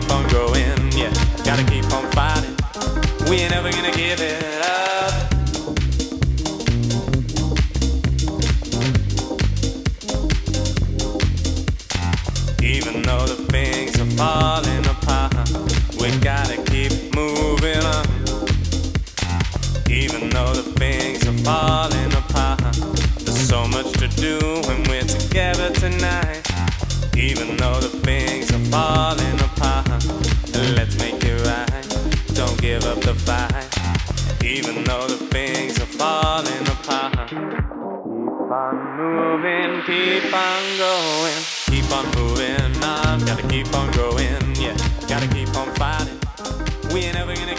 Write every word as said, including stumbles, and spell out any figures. keep on growing, yeah, gotta keep on fighting. We ain't never gonna give it up. Even though the things are falling apart, we gotta keep moving on. Even though the things are falling apart, there's so much to do when we're together tonight. Even though the things are falling apart, let's make it right, don't give up the fight. Even though the things are falling apart, keep on moving, keep on going. Keep on moving on, gotta keep on growing, yeah, gotta keep on fighting. We ain't ever gonna